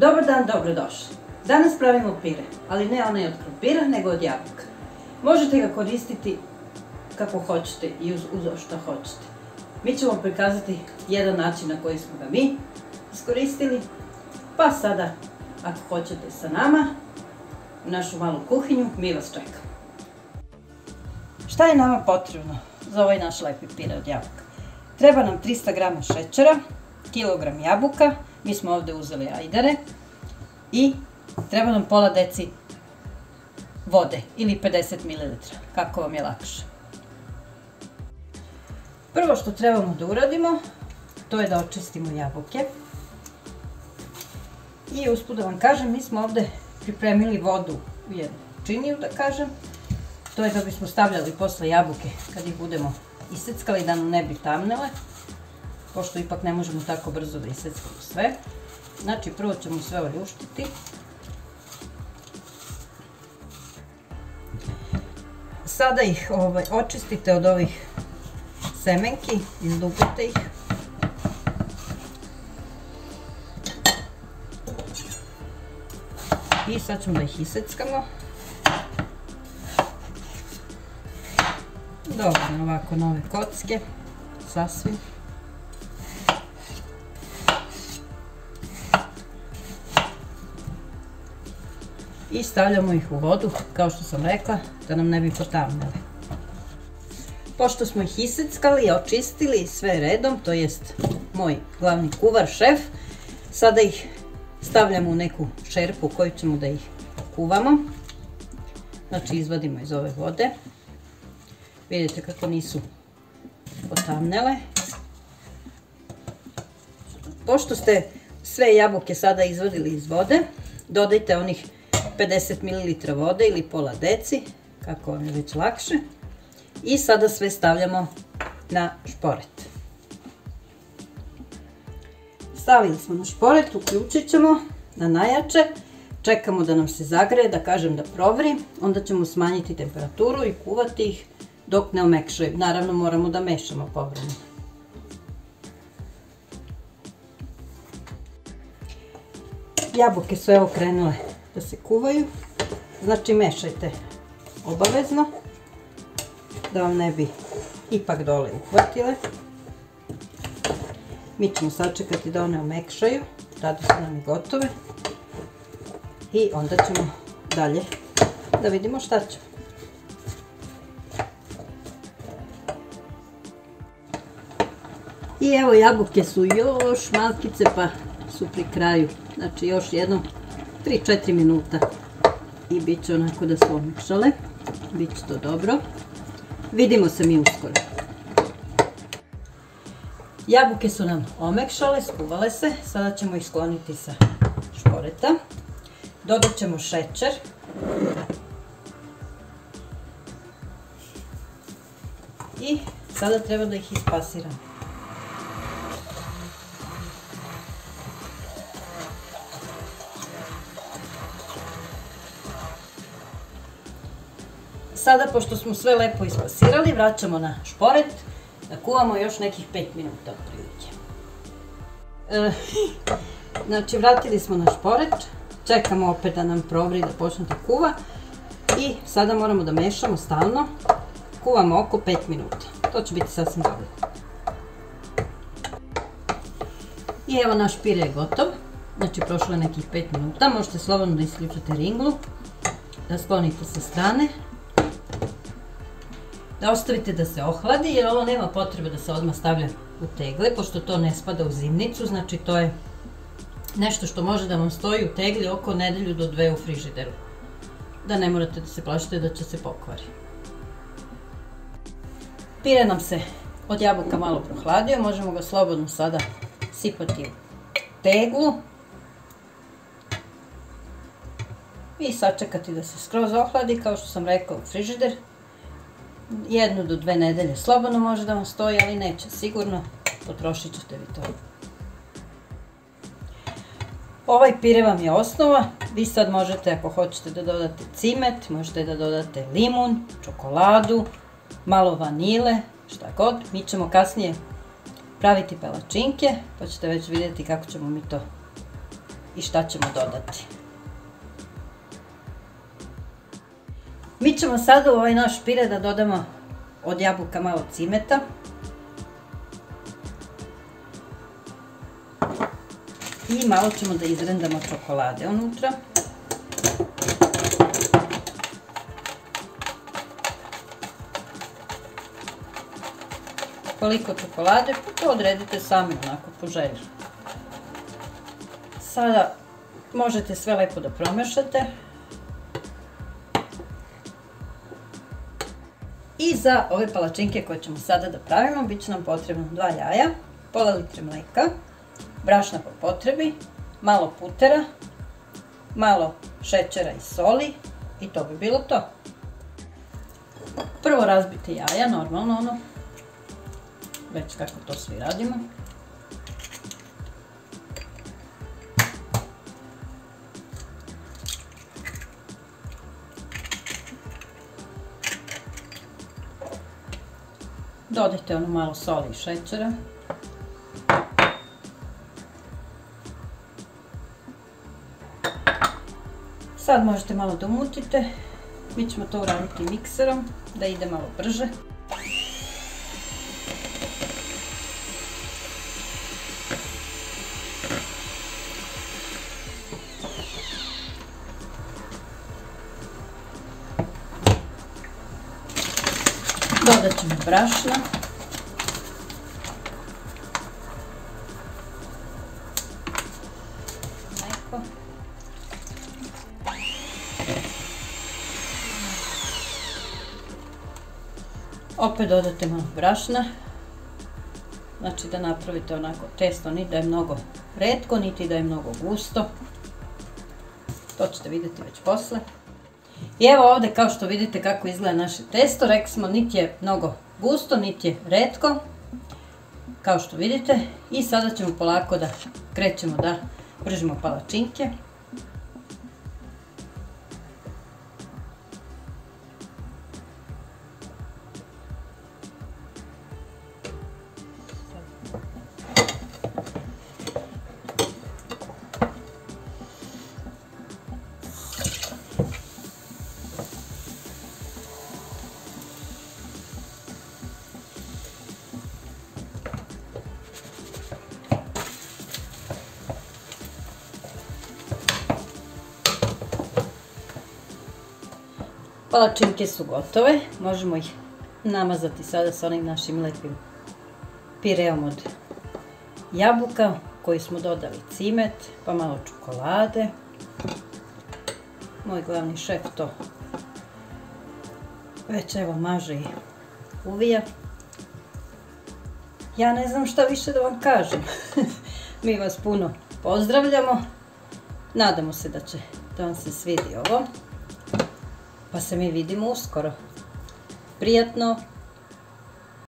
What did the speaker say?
Dobar dan, dobrodošli! Danas pravimo pire, ali ne onaj od krompira, nego od jabuka. Možete ga koristiti kako hoćete i uz uzo što hoćete. Mi ćemo prikazati jedan način na koji smo ga mi iskoristili, pa sada, ako hoćete sa nama, u našu malu kuhinju, mi vas čekamo. Šta je nama potrebno za ovaj naš lepi pire od jabuka? Treba nam 300 g šećera, kilogram jabuka, mi smo ovde uzeli ajdare, i treba nam pola deci vode ili 50 ml, kako vam je lakše. Prvo što trebamo da uradimo, to je da očistimo jabuke. I usput da vam kažem, mi smo ovde pripremili vodu u jednu činiju, da kažem. To je da bismo stavljali posle jabuke kad ih budemo iseckali, da nam ne bi tamnele, pošto ipak ne možemo tako brzo da iseckamo sve. Znači, prvo ćemo sve oljuštiti. Sada ih očistite od ovih semenki, izdupite ih. I sad ćemo da ih iseckamo. Dovoljno ovako nove kocke, sasvim. I stavljamo ih u vodu, kao što sam rekla, da nam ne bi potamnele. Pošto smo ih iseckali i očistili sve redom, to jest moj glavni kuvar, šef, sada ih stavljamo u neku šerpu u koju ćemo da ih kuvamo. Znači, izvadimo iz ove vode. Vidite kako nisu potamnele. Pošto ste sve jabuke sada izvadili iz vode, dodajte onih 50 ml vode ili pola deci, kako vam je već lakše. I sada sve stavljamo na šporet. Stavili smo na šporet, uključit ćemo na najjače, čekamo da nam se zagreje, da kažem da provri, onda ćemo smanjiti temperaturu i kuvati ih dok ne omekšaju. Naravno, moramo da mešamo povremeno. Jabuke su evo krenule da se kuvaju, znači mešajte obavezno, da vam ne bi ipak dole uhvatile. Mi ćemo sačekati da one omekšaju, rado su nam i gotove, i onda ćemo dalje da vidimo šta ćemo. I evo, jabuke su još malkice pa su pri kraju, znači još jednom 3-4 minuta i bit će onako da su omekšale, bit će to dobro. Vidimo se mi uskoro. Jabuke su nam omekšale, skuvale se, sada ćemo ih skloniti sa šporeta. Dodat ćemo šećer. I sada treba da ih ispasiramo. Sada, pošto smo sve lepo ispasirali, vraćamo na šporet da kuvamo još nekih 5 minuta otprilike. Znači, vratili smo na šporet, čekamo opet da nam provri, da počne da kuva, i sada moramo da mešamo stalno, kuvamo oko 5 minuta. To će biti sasvim dobro. I evo, naš pire je gotov, znači prošlo je nekih 5 minuta, možete slobodno da isključite ringlu, da sklonite sa strane, da ostavite da se ohladi, jer ovo nema potrebe da se odmah stavlja u tegle, pošto to ne spada u zimnicu, znači to je nešto što može da vam stoji u tegli oko nedelju do dve u frižideru, da ne morate da se plašite da će se pokvari. Pire nam se od jabuka malo prohladio, možemo ga slobodno sada sipati u teglu i sačekati da se skroz ohladi, kao što sam rekla, u frižider. 1 do 2 nedelje slobodno može da vam stoji, ali neće sigurno, potrošit ćete vi to. Ovaj pire vam je osnova, vi sad možete, ako hoćete, da dodate cimet, možete da dodate limun, čokoladu, malo vanile, šta god. Mi ćemo kasnije praviti palačinke, pa ćete već vidjeti kako ćemo mi to i šta ćemo dodati. Mi ćemo sada u ovaj naš pire da dodamo od jabuka malo cimeta. I malo ćemo da izrendamo čokolade unutra. Koliko čokolade, to odredite sami onako po želji. Sada možete sve lepo da promešate. I za ove palačinke koje ćemo sada da pravimo, bit će nam potrebno 2 jaja, pola litre mleka, brašna po potrebi, malo putera, malo šećera i soli i to bi bilo to. Prvo razbite jaja, normalno ono, već kako to svi radimo. Dodajte ono malo soli i šećera. Sad možete malo da umutite, mi ćemo to uraditi mikserom, da ide malo brže. Dodat ćemo brašna. Opet dodate malo brašna, znači da napravite onako testo, ni da je mnogo retko, niti da je mnogo gusto. To ćete vidjeti već posle. I evo ovdje kao što vidite kako izgleda naše testo, rekli smo niti je mnogo gusto, niti je retko, kao što vidite. I sada ćemo polako da krećemo da pržimo palačinke. Palačinke su gotove, možemo ih namazati sada sa onim našim lepim pireom od jabuka koji smo dodali cimet, pa malo čokolade. Moj glavni šef to već evo maže i uvija. Ja ne znam šta više da vam kažem. Mi vas puno pozdravljamo, nadamo se da vam se svidi ovo. Pa se mi vidimo uskoro. Prijatno!